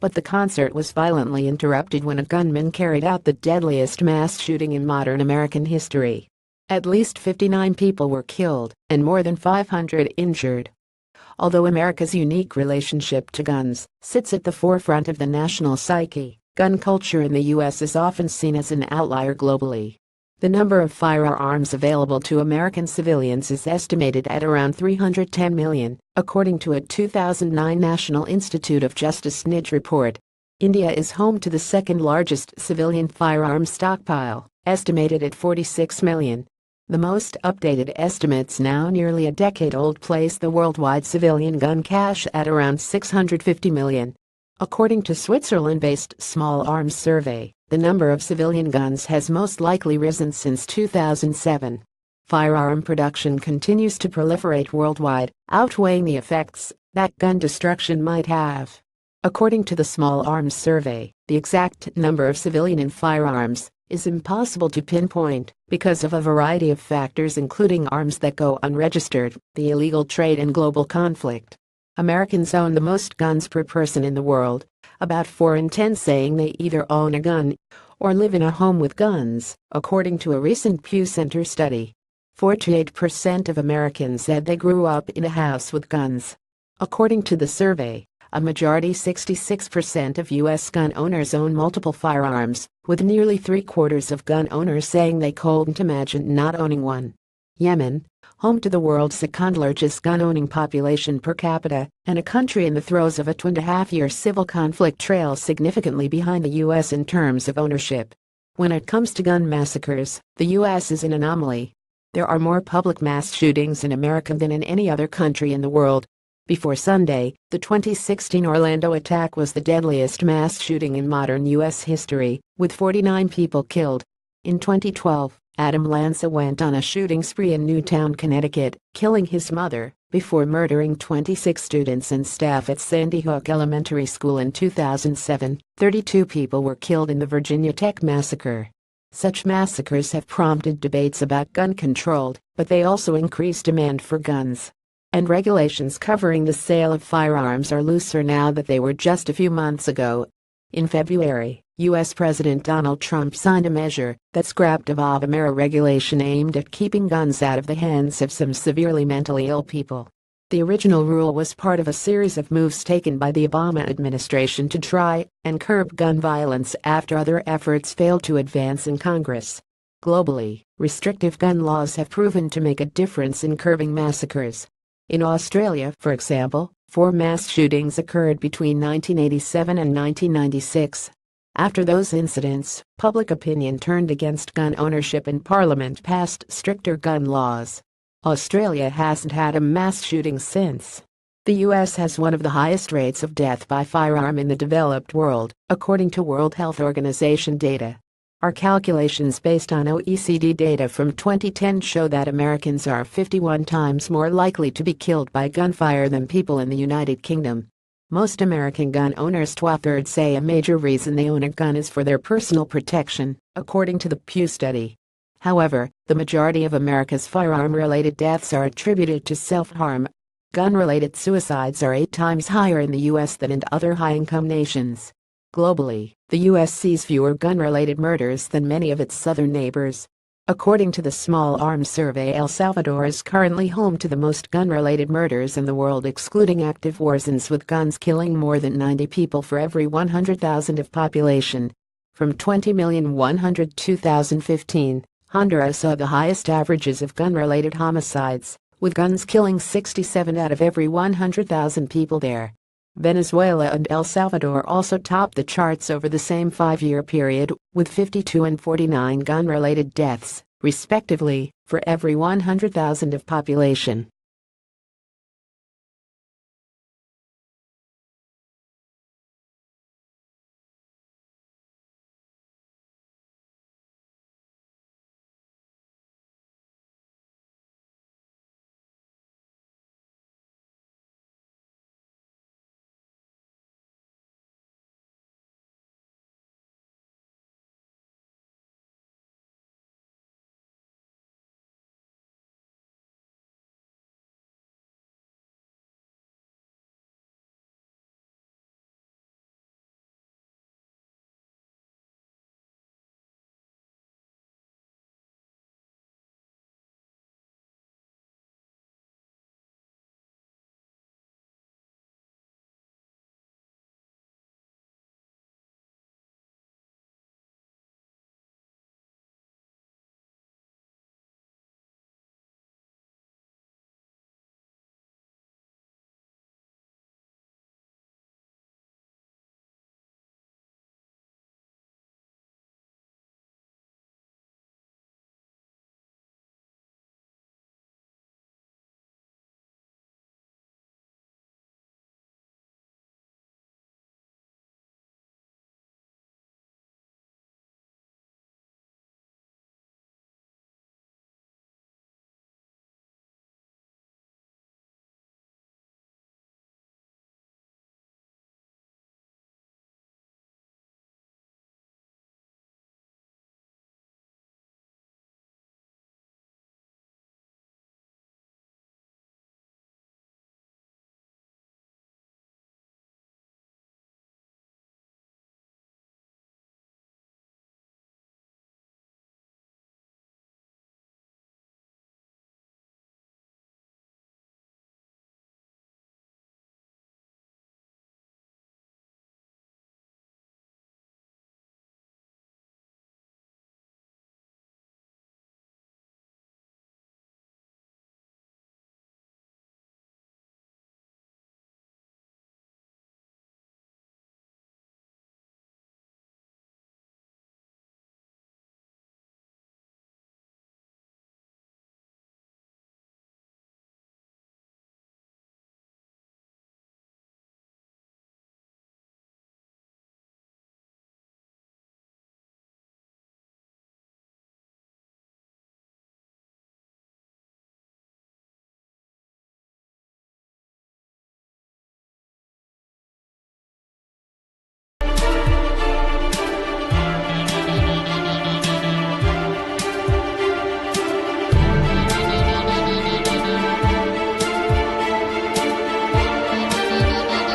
but the concert was violently interrupted when a gunman carried out the deadliest mass shooting in modern American history. At least 59 people were killed and more than 500 injured. Although America's unique relationship to guns sits at the forefront of the national psyche, gun culture in the U.S. is often seen as an outlier globally. The number of firearms available to American civilians is estimated at around 310 million, according to a 2009 National Institute of Justice SNIJ report. India is home to the second largest civilian firearms stockpile, estimated at 46 million. The most updated estimates, now nearly a decade old, place the worldwide civilian gun cache at around 650 million. According to Switzerland-based Small Arms Survey, the number of civilian guns has most likely risen since 2007. Firearm production continues to proliferate worldwide, outweighing the effects that gun destruction might have. According to the Small Arms Survey, the exact number of civilian firearms is impossible to pinpoint because of a variety of factors, including arms that go unregistered, the illegal trade, and global conflict. Americans own the most guns per person in the world, about 4 in 10 saying they either own a gun or live in a home with guns, according to a recent Pew Center study. 48% of Americans said they grew up in a house with guns. According to the survey, a majority, 66% of U.S. gun owners own multiple firearms, with nearly 3/4 of gun owners saying they couldn't imagine not owning one. Yemen, home to the world's second-largest gun-owning population per capita, and a country in the throes of a 2.5-year civil conflict, trails significantly behind the U.S. in terms of ownership. When it comes to gun massacres, the U.S. is an anomaly. There are more public mass shootings in America than in any other country in the world. Before Sunday, the 2016 Orlando attack was the deadliest mass shooting in modern U.S. history, with 49 people killed. In 2012, Adam Lanza went on a shooting spree in Newtown, Connecticut, killing his mother, before murdering 26 students and staff at Sandy Hook Elementary School in 2007. 32 people were killed in the Virginia Tech massacre. Such massacres have prompted debates about gun control, but they also increase demand for guns. And regulations covering the sale of firearms are looser now than they were just a few months ago. In February, U.S. President Donald Trump signed a measure that scrapped a Obamacare regulation aimed at keeping guns out of the hands of some severely mentally ill people. The original rule was part of a series of moves taken by the Obama administration to try and curb gun violence after other efforts failed to advance in Congress. Globally, restrictive gun laws have proven to make a difference in curbing massacres. In Australia, for example, 4 mass shootings occurred between 1987 and 1996. After those incidents, public opinion turned against gun ownership and Parliament passed stricter gun laws. Australia hasn't had a mass shooting since. The U.S. has one of the highest rates of death by firearm in the developed world, according to World Health Organization data. Our calculations based on OECD data from 2010 show that Americans are 51 times more likely to be killed by gunfire than people in the United Kingdom. Most American gun owners, 2/3, say a major reason they own a gun is for their personal protection, according to the Pew study. However, the majority of America's firearm-related deaths are attributed to self-harm. Gun-related suicides are 8 times higher in the U.S. than in other high-income nations. Globally, the U.S. sees fewer gun-related murders than many of its southern neighbors. According to the Small Arms Survey, El Salvador is currently home to the most gun-related murders in the world, excluding active war zones, with guns killing more than 90 people for every 100,000 of population. From 20,102,015, Honduras saw the highest averages of gun-related homicides, with guns killing 67 out of every 100,000 people there. Venezuela and El Salvador also topped the charts over the same 5-year period, with 52 and 49 gun-related deaths, respectively, for every 100,000 of population.